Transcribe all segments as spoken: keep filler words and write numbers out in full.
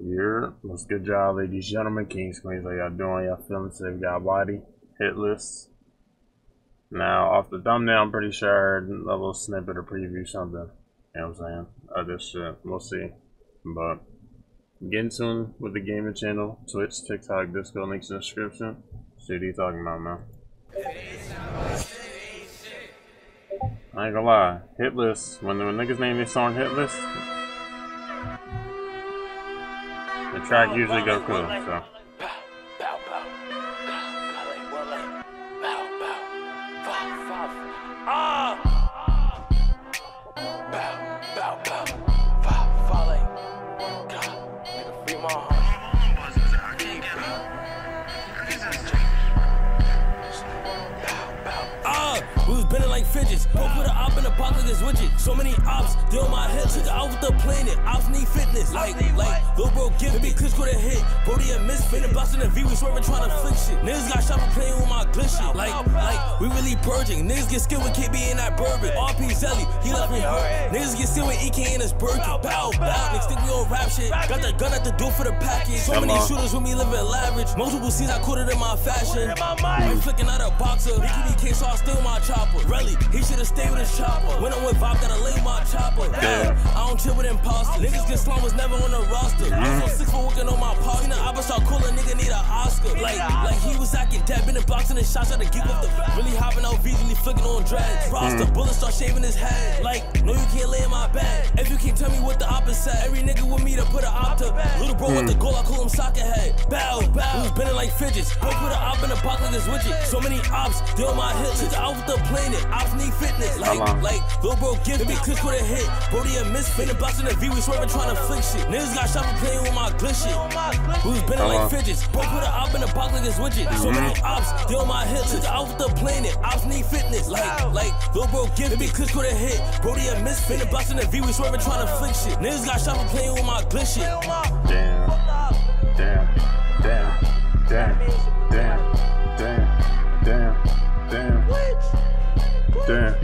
Yeah, what's good, y'all, ladies, gentlemen, kings, queens, how y'all doing? Y'all feeling safe? Y'all WODDY, Hit List. Now, off the thumbnail, I'm pretty sure I heard a little snippet or preview something. You know what I'm saying? Other shit. We'll see. But get in tune with the gaming channel, Twitch, TikTok, Disco, links in the description. See what you talking about, man. I ain't gonna lie. Hit List. When the niggas name their song Hit List, the track usually go cool, so. Fidgets, broke with an op in the pocket that's widget. So many ops, deal my head, took out with the planet. Ops need fitness, like, need like, little bro, give me clips with a hit. Brody a misfit, and boxing the V, we swerving trying to flick shit. Niggas got shot for playing with my glitch shit. Like, like, we really purging. Niggas get skilled with K B and that bourbon. R P Zelly, he left me hurt. Niggas get skilled with E K and his Birkin. Bow, bow, niggas think we on rap shit. Got the gun at the door for the package. So many shooters with me living lavish. Multiple scenes I quoted in my fashion. We flicking out a boxer. Nicky D K saw I steal my chopper. Really? He should've stayed with his chopper. When I'm with Bob, gotta lay my chopper. Damn. I don't chill with imposters. Niggas get slung was never on the roster. Mm. I was on six for working on my part. You know, I start calling nigga need an Oscar. Like, like he was acting dead, been in boxing and shots out to keep up the really hopping out V's and he flicking on dreads. Roster mm. bullets start shaving his head. Like, no, you can't lay in my bed. If you can't tell me what the opposite, every nigga with me to put an opta. Little bro mm. with the goal, I call him soccer head. Bow, bow. Who's bending like fidgets? Don't put an op in the box like this widget. So many ops, deal my hits. Took out with the planet. Ops need fitness, like, like, little bro, give me clips with a hit. Brody a misfit, and boxing the V, we swerving trying to flick shit. Niggas got shot for playing with my glitch shit. Who's been like fidgets? Bro, put an op in the box like this widget. So many ops, deal my hits. Took out with the planet. Ops need fitness, like, like, little bro, give me clips with a hit. Brody a misfit, and boxing the V, we swerving trying to flick shit. Niggas got shot for playing with my glitch shit. Damn, damn, damn, damn, damn, damn, damn, damn. Damn.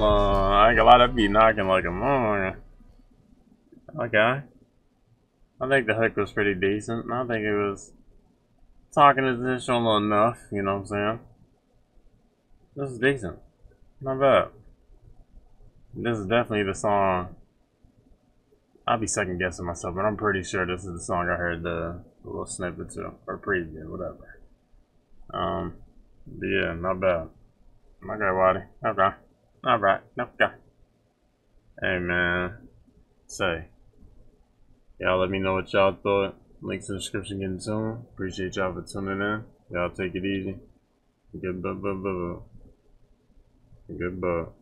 Uh, I ain't gonna lie, that be knocking like a motherfucker. Okay. I think the hook was pretty decent. I think it was talking intentional enough, you know what I'm saying? This is decent. Not bad. This is definitely the song. I'll be second guessing myself, but I'm pretty sure this is the song I heard the, the little snippet to, or preview, whatever. Um, but yeah, not bad. Okay, Waddy. Okay. Alright. Okay. Hey, man. Say. Y'all let me know what y'all thought. Links in the description, get in tune. Appreciate y'all for tuning in. Y'all take it easy. Good bu bu bu bu. Good bu.